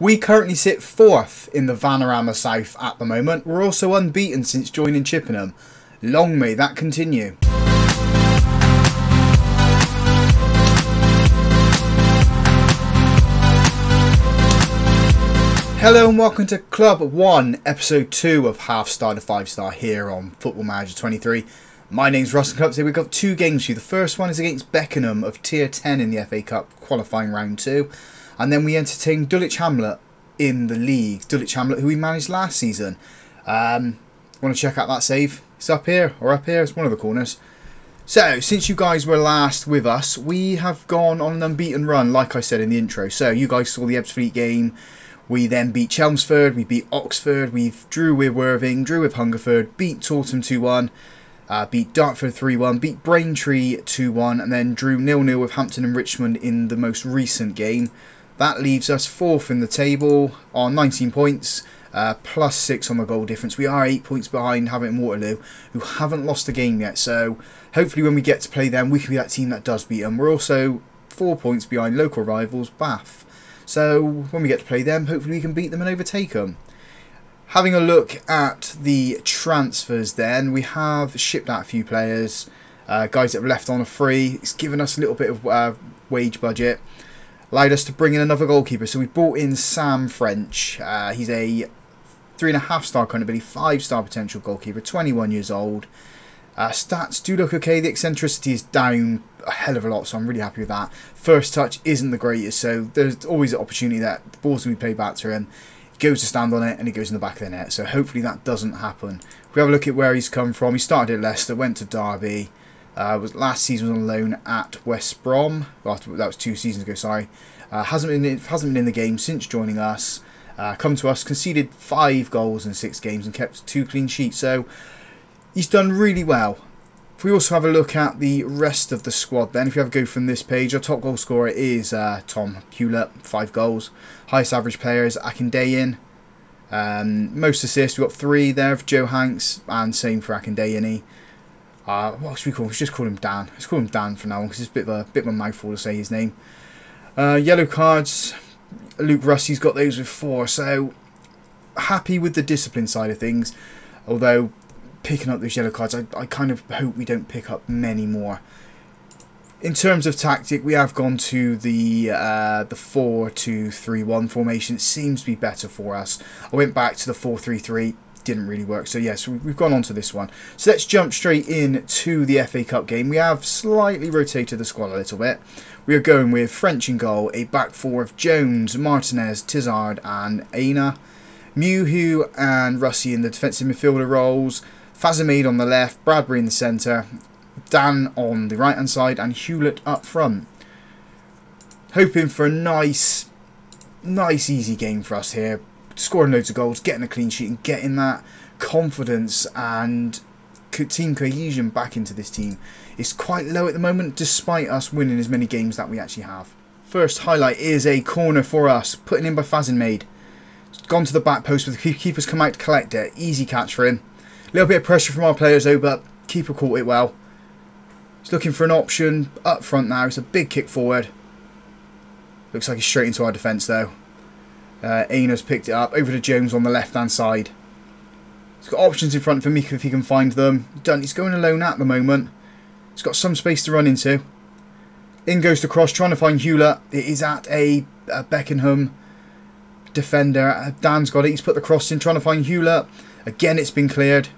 We currently sit 4th in the Vanarama South at the moment. We're also unbeaten since joining Chippenham. Long may that continue. Hello and welcome to Club 1, Episode 2 of Half Star to 5 Star here on Football Manager 23. My name's Russell Clubs. Today we've got 2 games for you. The first one is against Beckenham of Tier 10 in the FA Cup qualifying round 2. And then we entertain Dulwich Hamlet in the league. Dulwich Hamlet, who we managed last season. Want to check out that save? It's up here, or up here. It's one of the corners. So, since you guys were last with us, we have gone on an unbeaten run, like I said in the intro. So, you guys saw the Ebbsfleet game. We then beat Chelmsford. We beat Oxford. We drew with Worthing. Drew with Hungerford. Beat Taunton 2-1. Beat Dartford 3-1, beat Braintree 2-1, and then drew 0-0 with Hampton and Richmond in the most recent game. That leaves us 4th in the table on 19 points, plus 6 on the goal difference. We are 8 points behind Havant and Waterlooville, who haven't lost a game yet. So hopefully when we get to play them, we can be that team that does beat them. We're also 4 points behind local rivals Bath. So when we get to play them, hopefully we can beat them and overtake them. Having a look at the transfers then, we have shipped out a few players, guys that have left on a free. It's given us a little bit of wage budget. Allowed us to bring in another goalkeeper. So we brought in Sam French. He's a 3.5-star kind of ability, 5-star potential goalkeeper, 21 years old. Stats do look okay. The eccentricity is down a hell of a lot, so I'm really happy with that. First touch isn't the greatest, so there's always an opportunity that the ball's going to be played back to him. Goes to stand on it and it goes in the back of the net, so hopefully that doesn't happen. If we have a look at where he's come from, he started at Leicester, went to Derby, was last season on loan at West Brom. Well, that was 2 seasons ago, sorry. Hasn't been in the game since joining us. Come to us, conceded 5 goals in 6 games and kept 2 clean sheets, so he's done really well. If we also have a look at the rest of the squad then, if you have a go from this page, our top goal scorer is Tom Hewlett, 5 goals. Highest average player is Akindeyin. Most assists, we've got 3 there for Joe Hanks, and same for Akindeyin. What else should we call him? Let's just call him Dan. Let's call him Dan for now on, because it's a bit of a mouthful to say his name. Yellow cards, Luke Rusty's got those with 4, so happy with the discipline side of things, although picking up those yellow cards, I kind of hope we don't pick up many more. In terms of tactic, we have gone to the 4-2-3-1 formation. It seems to be better for us. I went back to the 4-3-3, didn't really work. So yes, we've gone on to this one. So let's jump straight in to the FA Cup game. We have slightly rotated the squad a little bit. We are going with French in goal, a back 4 of Jones, Martinez, Tizard and Aina. Mewhu and Rusty in the defensive midfielder roles. Fazenmaid on the left, Bradbury in the centre, Dan on the right hand side and Hewlett up front. Hoping for a nice easy game for us here. Scoring loads of goals, getting a clean sheet and getting that confidence and team cohesion back into this team. It's quite low at the moment despite us winning as many games that we actually have. First highlight is a corner for us, putting in by Fazenmaid. Gone to the back post with the keeper's come out to collect it. Easy catch for him. Little bit of pressure from our players though, but keeper caught it well. He's looking for an option up front now. It's a big kick forward. Looks like he's straight into our defence though. Aina's picked it up. Over to Jones on the left hand side. He's got options in front for Mika if he can find them. He's going alone at the moment. He's got some space to run into. In goes the cross, trying to find Hewlett. It is at a Beckenham defender. Dan's got it. He's put the cross in, trying to find Hewlett. Again, it's been cleared.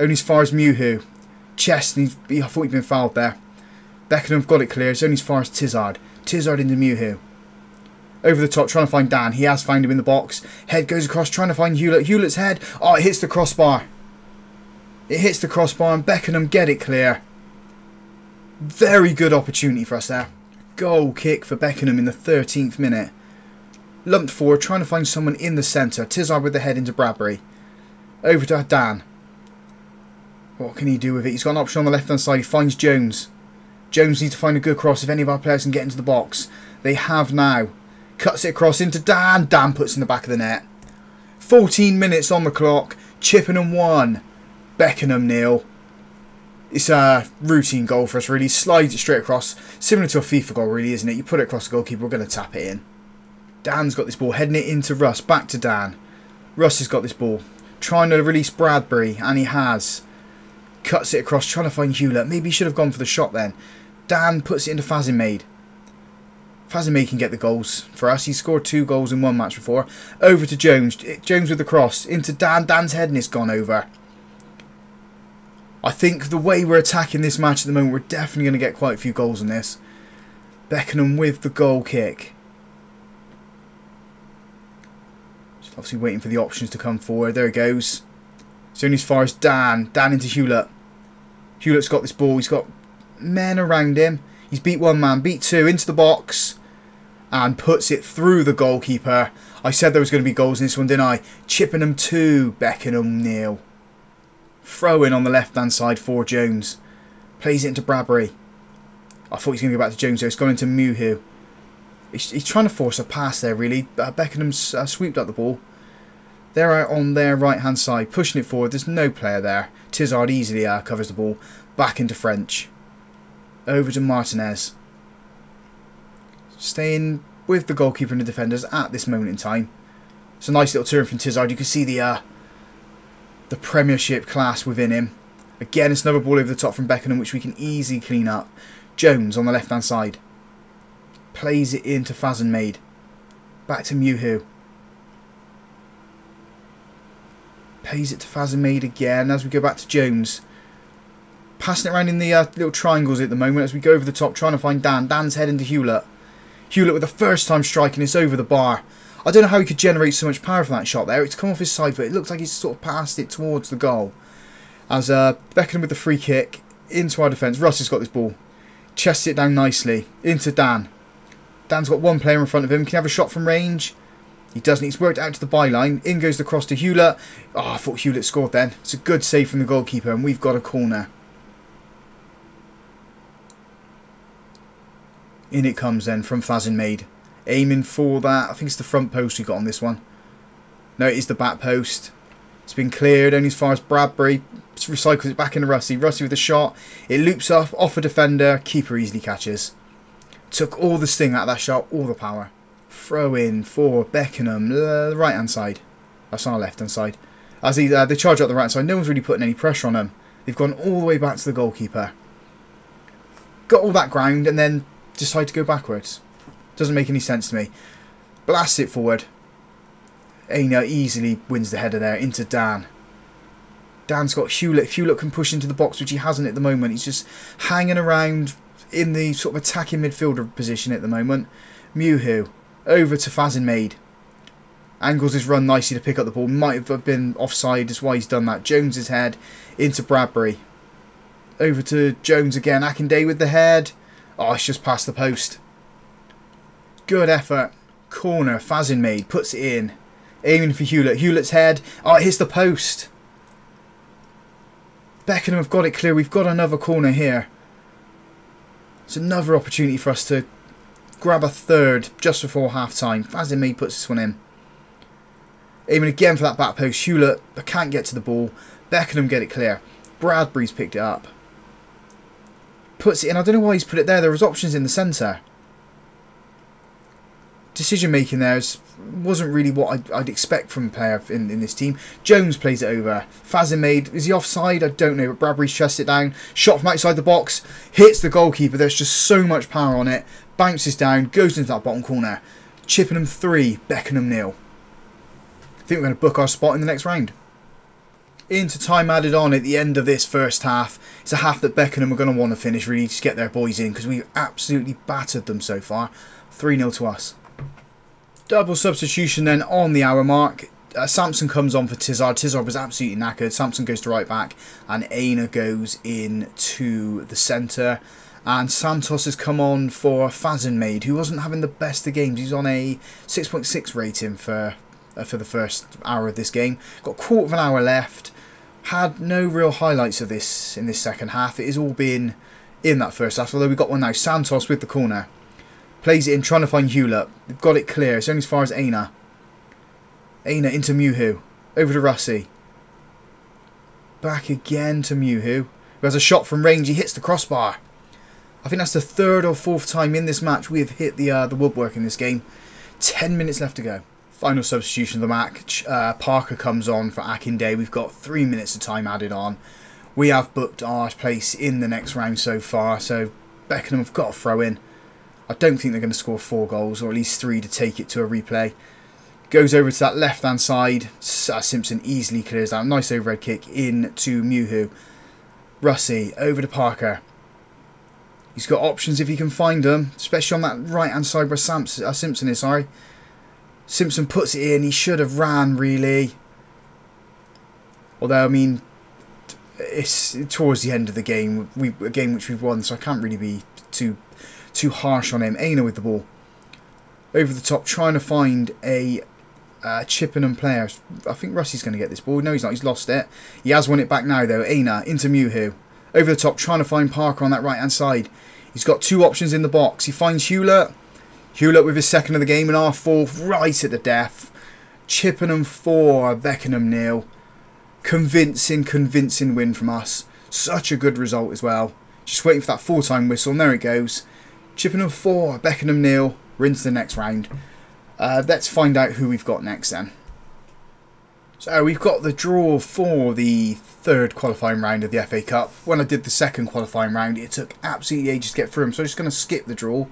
Only as far as Mewhu. Chest, and I thought he'd been fouled there. Beckenham have got it cleared. It's only as far as Tizard. Tizard into Mewhu. Over the top, trying to find Dan. He has found him in the box. Head goes across, trying to find Hewlett. Hewlett's head. Oh, it hits the crossbar. It hits the crossbar, and Beckenham get it clear. Very good opportunity for us there. Goal kick for Beckenham in the 13th minute. Lumped forward, trying to find someone in the centre. Tizard with the head into Bradbury. Over to Dan. What can he do with it? He's got an option on the left-hand side. He finds Jones. Jones needs to find a good cross if any of our players can get into the box. They have now. Cuts it across into Dan. Dan puts in the back of the net. 14 minutes on the clock. Chippenham 1. Beckenham 0. It's a routine goal for us, really. Slides it straight across. Similar to a FIFA goal, really, isn't it? You put it across the goalkeeper, we're going to tap it in. Dan's got this ball, heading it into Russ, back to Dan. Russ has got this ball, trying to release Bradbury, and he has. Cuts it across, trying to find Hewlett. Maybe he should have gone for the shot then. Dan puts it into Fazenmaid. Fazenmaid can get the goals for us. He scored 2 goals in 1 match before. Over to Jones. Jones with the cross. Into Dan. Dan's head and it's gone over. I think the way we're attacking this match at the moment, we're definitely going to get quite a few goals in this. Beckenham with the goal kick. Just obviously waiting for the options to come forward. There it goes. It's only as far as Dan. Dan into Hewlett. Hewlett's got this ball. He's got men around him. He's beat 1 man, beat 2, into the box. And puts it through the goalkeeper. I said there was going to be goals in this one, didn't I? Chippenham 2, Beckenham 0. Throw in on the left-hand side for Jones. Plays it into Bradbury. I thought he was going to go back to Jones, though. It's gone into Mewhu. He's trying to force a pass there, really. Beckenham's sweeped up the ball. They're out on their right-hand side, pushing it forward. There's no player there. Tizard easily covers the ball. Back into French. Over to Martinez. Staying with the goalkeeper and the defenders at this moment in time. It's a nice little turn from Tizard. You can see the Premiership class within him. Again, it's another ball over the top from Beckenham, which we can easily clean up. Jones on the left-hand side. Plays it into Fazenmaid. Back to Mewhu. Plays it to Fazenmaid again as we go back to Jones. Passing it around in the little triangles at the moment as we go over the top, trying to find Dan. Dan's heading to Hewlett. Hewlett with the first time striking, it's over the bar. I don't know how he could generate so much power from that shot there. It's come off his side, but it looks like he's sort of passed it towards the goal. As Beckenham with the free kick into our defence. Russ has got this ball. Chests it down nicely into Dan. Dan's got 1 player in front of him. Can he have a shot from range? He doesn't. He's worked out to the byline. In goes the cross to Hewlett. Oh, I thought Hewlett scored then. It's a good save from the goalkeeper, and we've got a corner. In it comes then from Fazenmaid. Aiming for that. I think it's the front post we got on this one. No, it is the back post. It's been cleared only as far as Bradbury. Recycles it back into Rusty. Rusty with a shot. It loops up off a defender. Keeper easily catches. Took all the sting out of that shot. All the power. Throw in for Beckenham. The right hand side. That's on our left hand side. As they charge up the right hand side. No one's really putting any pressure on them. They've gone all the way back to the goalkeeper. Got all that ground and then decide to go backwards. Doesn't make any sense to me. Blasts it forward. Aina easily wins the header there into Dan. Dan's got Hewlett. Hewlett can push into the box, which he hasn't at the moment. He's just hanging around in the sort of attacking midfielder position at the moment. Mewhu over to Fazenmaid. Angles his run nicely to pick up the ball. Might have been offside, that's why he's done that. Jones's head into Bradbury. Over to Jones again. Akindeyin with the head. Oh, it's just past the post. Good effort. Corner. Fazenmaid puts it in. Aiming for Hewlett. Hewlett's head. Oh, it hits the post. Beckenham have got it clear. We've got another corner here. It's another opportunity for us to grab a third just before half-time. Fazenmaid puts this one in. Aiming again for that back post. Hewlett can't get to the ball. Beckenham get it clear. Bradbury's picked it up. Puts it in. I don't know why he's put it there. There was options in the centre. Decision making there wasn't really what I'd expect from a player in this team. Jones plays it over. Fazenmaid, is he offside? I don't know, but Bradbury's chests it down. Shot from outside the box. Hits the goalkeeper. There's just so much power on it. Bounces down. Goes into that bottom corner. Chippenham 3, Beckenham 0. I think we're going to book our spot in the next round. Into time added on at the end of this first half. It's a half that Beckenham are going to want to finish, really, just get their boys in, because we've absolutely battered them so far. 3-0 to us. Double substitution then on the hour mark. Samson comes on for Tizard. Tizard was absolutely knackered. Samson goes to right back and Aina goes in to the centre. And Santos has come on for Fazenmaid, who wasn't having the best of games. He's on a 6.6 rating for the first hour of this game. Got a quarter of an hour left. Had no real highlights of this in this second half. It has all been in that first half, although we've got one now. Santos with the corner. Plays it in, trying to find Hewlett. They've got it clear. It's only as far as Aina. Aina into Mewhu. Over to Rusty. Back again to Mewhu, who has a shot from range. He hits the crossbar. I think that's the 3rd or 4th time in this match we have hit the woodwork in this game. 10 minutes left to go. Final substitution of the match. Parker comes on for Akindeyin. We've got 3 minutes of time added on. We have booked our place in the next round so far, so Beckenham have got to throw in. I don't think they're going to score 4 goals, or at least 3 to take it to a replay. Goes over to that left-hand side. Simpson easily clears that. Nice overhead kick in to Mewhu. Rusty over to Parker. He's got options if he can find them, especially on that right-hand side where Simpson is, sorry. Simpson puts it in. He should have ran, really. Although, I mean, it's towards the end of the game, a game which we've won, so I can't really be too harsh on him. Aina with the ball. Over the top, trying to find a Chippenham player. I think Rusty's going to get this ball. No, he's not. He's lost it. He has won it back now, though. Aina into Mewhu. Over the top, trying to find Parker on that right-hand side. He's got 2 options in the box. He finds Hewlett. Hewlett with his second of the game and our fourth right at the death. Chippenham 4, Beckenham 0. Convincing, convincing win from us. Such a good result as well. Just waiting for that full-time whistle. And there it goes. Chippenham 4, Beckenham 0. We're into the next round. Let's find out who we've got next then. So we've got the draw for the 3rd qualifying round of the FA Cup. When I did the 2nd qualifying round, it took absolutely ages to get through them. So I'm just going to skip the draw,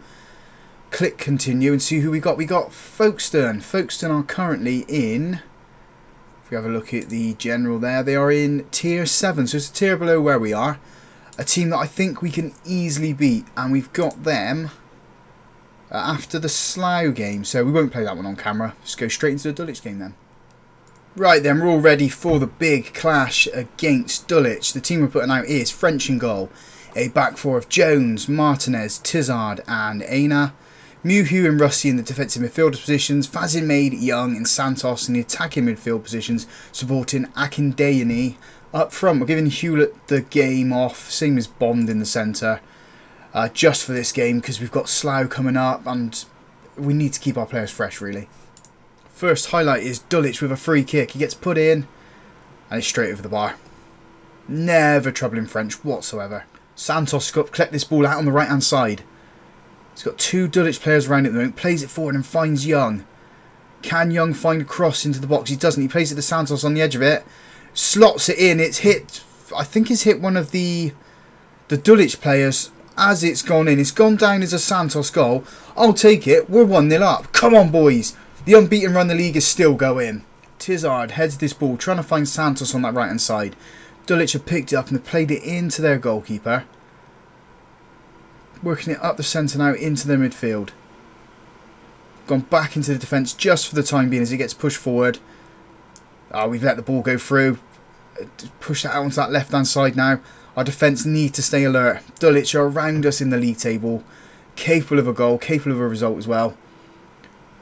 click continue, and see who we got. We got Folkestone. Folkestone are currently in, if we have a look at the general there, they are in tier 7. So it's a tier below where we are. A team that I think we can easily beat. And we've got them after the Slough game. So we won't play that one on camera. Let's go straight into the Dulwich game then. Right then, we're all ready for the big clash against Dulwich. The team we're putting out is French in goal. A back four of Jones, Martinez, Tizard and Aina. Mewhu and Rusty in the defensive midfield positions. Fazenmaid, Young and Santos in the attacking midfield positions, supporting Akindeyin up front. We're giving Hewlett the game off, same as Bond in the centre. Just for this game because we've got Slough coming up and we need to keep our players fresh really. First highlight is Dulwich with a free kick. He gets put in and it's straight over the bar. Never troubling French whatsoever. Santos collect this ball out on the right hand side. He's got 2 Dulwich players around at the moment. Plays it forward and finds Young. Can Young find a cross into the box? He doesn't. He plays it to Santos on the edge of it. Slots it in. It's hit. I think it's hit one of the Dulwich players as it's gone in. It's gone down as a Santos goal. I'll take it. We're 1-0 up. Come on, boys. The unbeaten run the league is still going. Tizard heads this ball, trying to find Santos on that right-hand side. Dulwich have picked it up and have played it into their goalkeeper. Working it up the centre now into their midfield. Gone back into the defence just for the time being as it gets pushed forward. Oh, we've let the ball go through. Push that out onto that left-hand side now. Our defence need to stay alert. Dulwich are around us in the league table. Capable of a goal, capable of a result as well.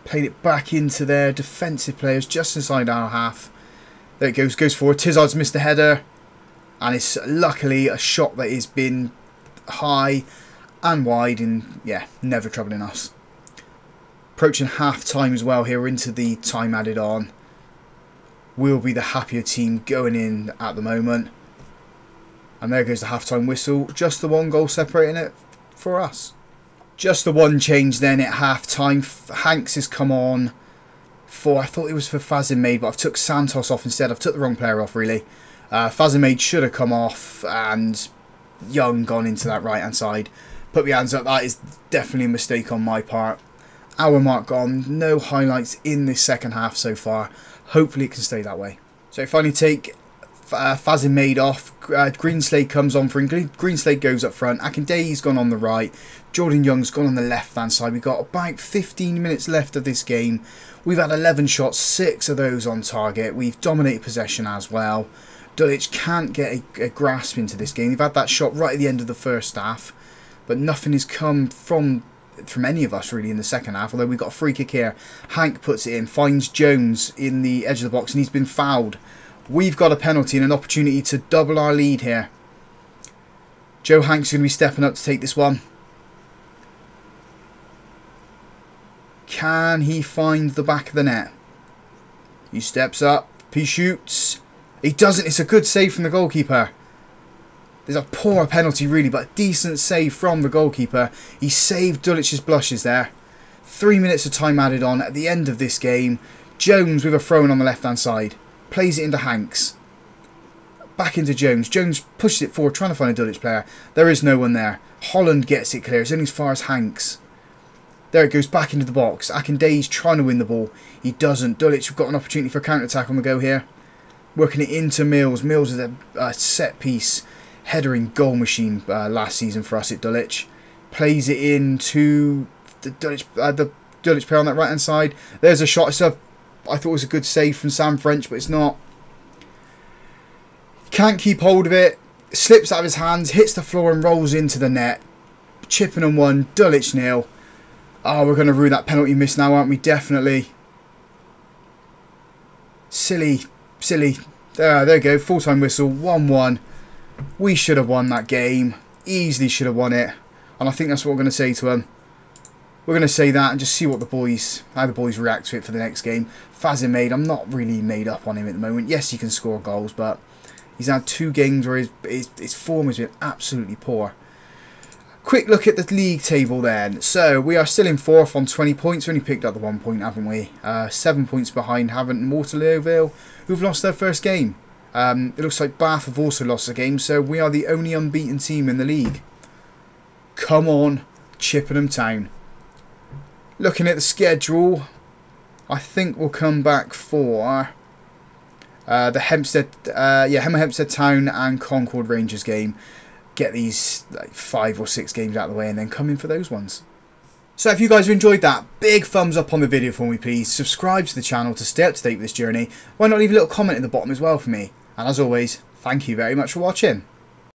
Played it back into their defensive players just inside our half. There it goes, goes forward. Tizard's missed the header. And it's luckily a shot that has been high and wide and, yeah, never troubling us. Approaching half-time as well here. We're into the time added on. We'll be the happier team going in at the moment. And there goes the half-time whistle. Just the 1 goal separating it for us. Just the 1 change then at half time. Hanks has come on for, I thought it was for Fazenmaid, but I've took Santos off instead. I've took the wrong player off really. Fazenmaid should have come off and Young gone into that right hand side. Put my hands up, that is definitely a mistake on my part. Hour mark gone, no highlights in this second half so far. Hopefully it can stay that way. So finally take Fazenmaid off. Greenslade comes on for England. Greenslade goes up front. Akindeyin's gone on the right. Jordan Young's gone on the left-hand side. We've got about 15 minutes left of this game. We've had 11 shots, 6 of those on target. We've dominated possession as well. Dulwich can't get a grasp into this game. They've had that shot right at the end of the first half, but nothing has come from any of us really in the second half, although we've got a free kick here. Hank puts it in, finds Jones in the edge of the box, and he's been fouled. We've got a penalty and an opportunity to double our lead here. Joe Hanks is going to be stepping up to take this one. Can he find the back of the net? He steps up. He shoots. He doesn't. It's a good save from the goalkeeper. There's a poor penalty really, but a decent save from the goalkeeper. He saved Dulwich's blushes there. 3 minutes of time added on at the end of this game. Jones with a throw-in on the left-hand side. Plays it into Hanks. Back into Jones. Jones pushes it forward, trying to find a Dulwich player. There is no one there. Holland gets it clear. It's only as far as Hanks. There it goes back into the box. Akindey's trying to win the ball. He doesn't. Dulwich have got an opportunity for a counter-attack on the go here. Working it into Mills. Mills is a set-piece headering goal machine last season for us at Dulwich. Plays it into the Dulwich player on that right-hand side. There's a shot. I thought it was a good save from Sam French, but it's not. Can't keep hold of it, slips out of his hands, hits the floor and rolls into the net. Chippenham 1, Dulwich 0. Oh, we're going to rue that penalty miss now, aren't we? Definitely. Silly, silly. There we go, full-time whistle, 1-1. We should have won that game. Easily should have won it. And I think that's what we're going to say to them. We're going to say that and just see what how the boys react to it for the next game. Fazenmaid, I'm not really made up on him at the moment. Yes, he can score goals, but he's had 2 games where his form has been absolutely poor. Quick look at the league table then. So, we are still in 4th on 20 points. We only picked up the 1 point, haven't we? 7 points behind Havant Waterlooville, who've lost their first game. It looks like Bath have also lost a game, so we are the only unbeaten team in the league. Come on, Chippenham Town. Looking at the schedule, I think we'll come back for the Hempstead Town and Concord Rangers game. Get these 5 or 6 games out of the way and then come in for those ones. So if you guys have enjoyed that, big thumbs up on the video for me please. Subscribe to the channel to stay up to date with this journey. Why not leave a little comment at the bottom as well for me. And as always, thank you very much for watching.